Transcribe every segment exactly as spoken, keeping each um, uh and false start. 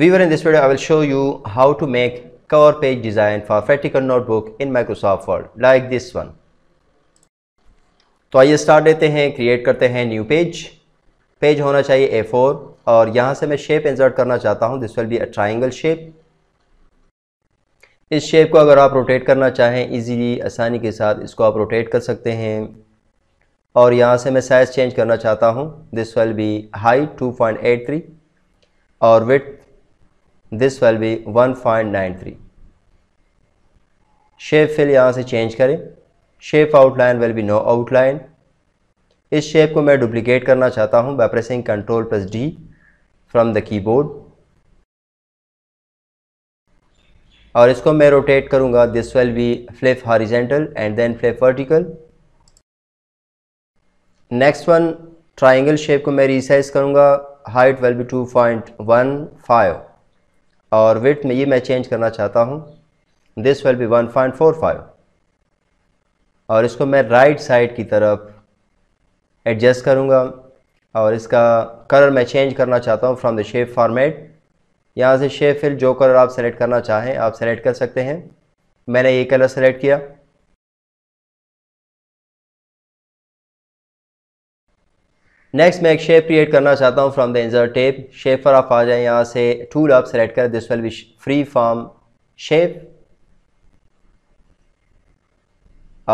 Viewer, in this video I will show you how to make cover page design for practical notebook in Microsoft Word like this one. तो आइए start लेते हैं. Create करते हैं new page. Page होना चाहिए ए four और यहाँ से मैं शेप इंसर्ट करना चाहता हूँ. This will be a triangle shape. इस शेप को अगर आप रोटेट करना चाहें इजीली आसानी के साथ इसको आप रोटेट कर सकते हैं. और यहाँ से मैं साइज़ चेंज करना चाहता हूँ. This will be height two point eight three और width this will be one point nine three. Shape fill यहाँ से चेंज करें. Shape outline will be no outline. इस शेप को मैं डुप्लीकेट करना चाहता हूँ by pressing control plus D from the keyboard और इसको मैं रोटेट करूँगा. This will be flip horizontal and then flip vertical. Next one triangle shape को मैं रिसाइज करूँगा. Height will be two point one five और विड्थ में ये मैं चेंज करना चाहता हूँ. This will be one point four five और इसको मैं राइट साइड की तरफ एडजस्ट करूँगा और इसका कलर मैं चेंज करना चाहता हूँ फ्रॉम द शेप फॉर्मेट. यहाँ से शेप फिल जो कलर आप सेलेक्ट करना चाहें आप सेलेक्ट कर सकते हैं. मैंने ये कलर सेलेक्ट किया. नेक्स्ट मैं एक शेप क्रिएट करना चाहता हूँ from the insert tab. Shape पर आप आ जाएं. यहाँ से टूल आप सेलेक्ट करें. This will be free form shape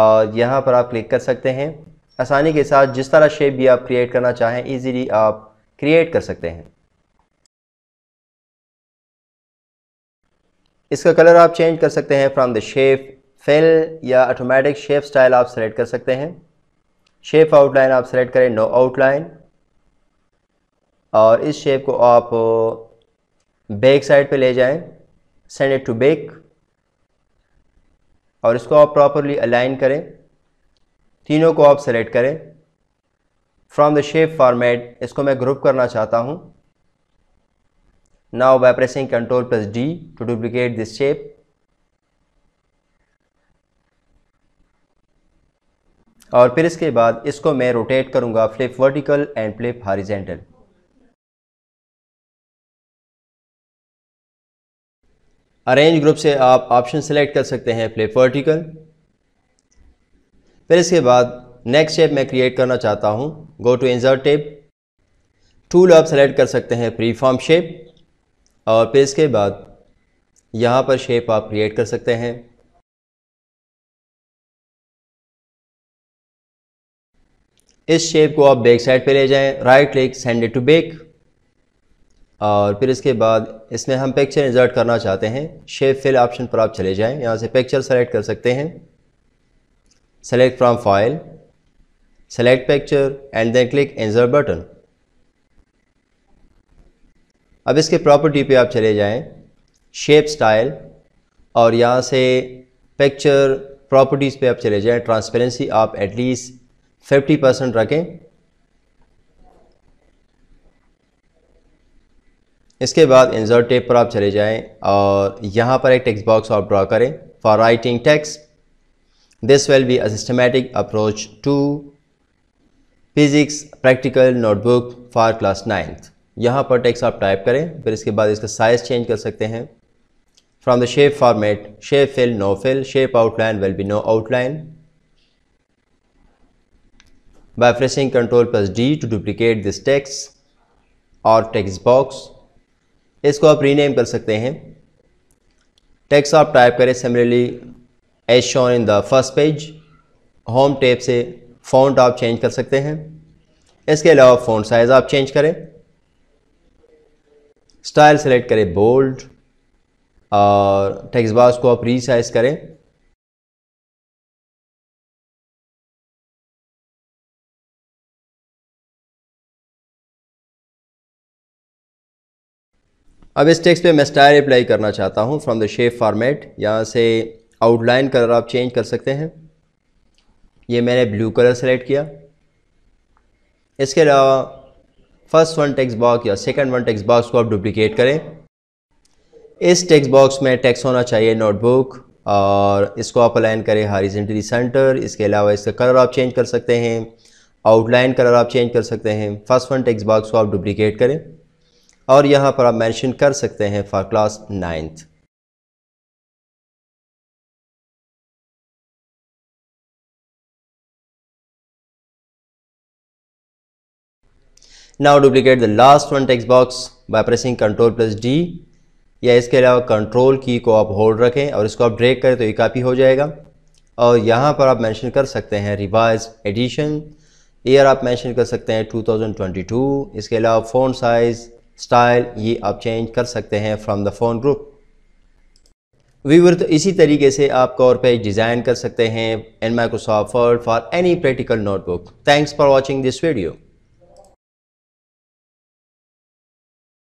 और यहाँ पर आप क्लिक कर सकते हैं. आसानी के साथ जिस तरह शेप भी आप क्रिएट करना चाहें इजीली आप क्रिएट कर सकते हैं. इसका कलर आप चेंज कर सकते हैं फ्रॉम द शेप फिल या ऑटोमेटिक शेप स्टाइल आप सेलेक्ट कर सकते हैं. शेप आउटलाइन आप सेलेक्ट करें नो आउटलाइन और इस शेप को आप बैक साइड पे ले जाएं. सेंड इट टू बैक और इसको आप प्रॉपरली अलाइन करें. तीनों को आप सेलेक्ट करें फ्रॉम द शेप फॉर्मेट. इसको मैं ग्रुप करना चाहता हूँ. Now by pressing Ctrl plus D to duplicate this shape. और फिर इसके बाद इसको मैं रोटेट करूँगा flip vertical and flip horizontal. Arrange group से आप ऑप्शन सेलेक्ट कर सकते हैं फ्लिप वर्टिकल. फिर इसके बाद नेक्स्ट शेप मैं क्रिएट करना चाहता हूँ. Go to insert tab. Tool आप सेलेक्ट कर सकते हैं फ्री फॉर्म शेप और फिर इसके बाद यहाँ पर शेप आप क्रिएट कर सकते हैं. इस शेप को आप बैक साइड पे ले जाएं. Right click send it to back और फिर इसके बाद इसमें हम पिक्चर इंसर्ट करना चाहते हैं. शेप फिल ऑप्शन पर आप चले जाएं. यहाँ से पिक्चर सेलेक्ट कर सकते हैं. Select from file, select picture and then click insert button. अब इसके प्रॉपर्टी पे आप चले जाएं. शेप स्टाइल और यहाँ से पिक्चर प्रॉपर्टीज़ पे आप चले जाएं. ट्रांसपेरेंसी आप एटलीस्ट फिफ्टी परसेंट रखें. इसके बाद इंसर्ट टैब पर आप चले जाएं और यहाँ पर एक टेक्स्ट बॉक्स आप ड्रा करें for writing text. This will be a systematic approach to physics practical notebook for class ninth. यहाँ पर टेक्स्ट आप टाइप करें. फिर इसके बाद इसका साइज़ चेंज कर सकते हैं from the shape format. Shape fill no fill, shape outline will be no outline. By pressing control plus D to duplicate this text और टेक्स्ट बॉक्स. इसको आप रीनेम कर सकते हैं. टेक्स्ट आप टाइप करें similarly as shown in the first page. Home tab से font आप चेंज कर सकते हैं. इसके अलावा फॉन्ट साइज़ आप चेंज करें. स्टाइल सेलेक्ट करें बोल्ड और टेक्स्ट बॉक्स को आप रीसाइज करें. अब इस टेक्स्ट पे मैं स्टाइल अप्लाई करना चाहता हूं फ्रॉम द शेप फॉर्मेट. यहाँ से आउटलाइन कलर आप चेंज कर सकते हैं. ये मैंने ब्लू कलर सेलेक्ट किया. इसके अलावा फर्स्ट वन टेक्स्ट बॉक्स या सेकंड वन टेक्स्ट बॉक्स को आप डुप्लीकेट करें. इस टेक्स्ट बॉक्स में टेक्स्ट होना चाहिए नोटबुक और इसको आप अलाइन करें हॉरिजॉन्टली सेंटर. इसके अलावा इसका कलर आप चेंज कर सकते हैं. आउटलाइन कलर आप चेंज कर सकते हैं. फर्स्ट वन टेक्स्ट बॉक्स को आप डुप्लीकेट करें. और यहाँ पर आप मेंशन कर सकते हैं for class ninth. Now duplicate the last one text box by pressing control plus D, या इसके अलावा कंट्रोल की को आप होल्ड रखें और इसको आप ड्रैग करें तो ये कॉपी हो जाएगा। और यहाँ पर आप मेंशन कर सकते हैं रिवाइज एडिशन, ईयर आप मेंशन कर सकते हैं टू थाउजेंड ट्वेंटी टू। इसके अलावा फ़ॉन्ट साइज़, स्टाइल ये आप चेंज कर सकते हैं from the font group. Viewer, तो इसी तरीके से आप कवर पेज डिज़ाइन कर सकते हैं in Microsoft Word for any practical notebook. Thanks for watching this video.